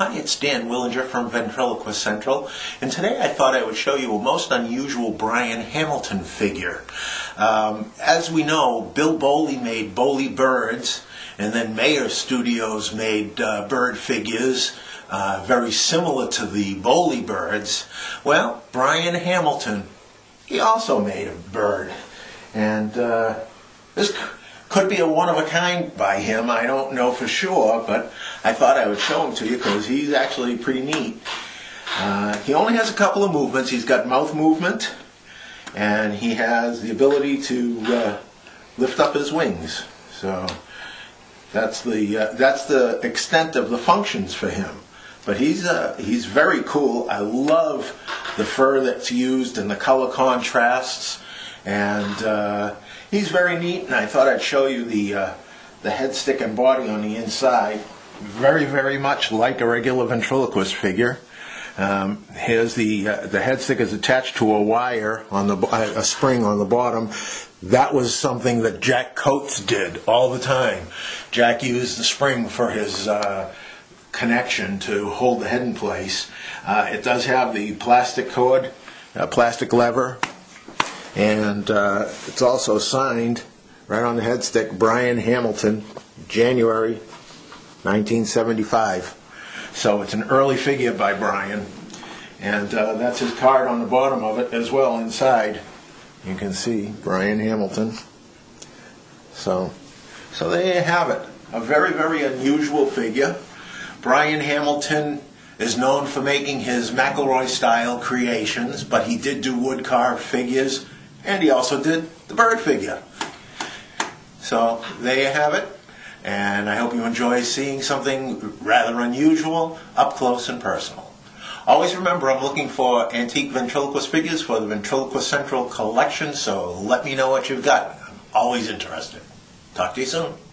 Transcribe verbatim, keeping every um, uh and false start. Hi, it's Dan Willinger from Ventriloquist Central, and today I thought I would show you a most unusual Brian Hamilton figure. Um, as we know, Bill Boley made Boley birds, and then Mayer Studios made uh, bird figures uh, very similar to the Boley birds. Well, Brian Hamilton, he also made a bird, and uh, this could be a one-of-a-kind by him. I don't know for sure, but I thought I would show him to you because he's actually pretty neat. Uh, he only has a couple of movements. He's got mouth movement, and he has the ability to uh, lift up his wings. So that's the uh, that's the extent of the functions for him. But he's uh, he's very cool. I love the fur that's used and the color contrasts. And uh, he's very neat, and I thought I'd show you the, uh, the head, stick, and body on the inside. Very, very much like a regular ventriloquist figure. Um, here's the, uh, the head stick is attached to a wire, on the, uh, a spring on the bottom. That was something that Jack Coates did all the time. Jack used the spring for his uh, connection to hold the head in place. Uh, it does have the plastic cord, uh, plastic lever. And uh, it's also signed right on the headstick, Brian Hamilton, January nineteen seventy-five. So it's an early figure by Brian, and uh, that's his card on the bottom of it as well. Inside, you can see Brian Hamilton. So, so there you have it. A very, very unusual figure. Brian Hamilton is known for making his McElroy-style creations, but he did do wood-carved figures. And he also did the bird figure. So there you have it. And I hope you enjoy seeing something rather unusual, up close and personal. Always remember, I'm looking for antique ventriloquist figures for the Ventriloquist Central collection, so let me know what you've got. I'm always interested. Talk to you soon.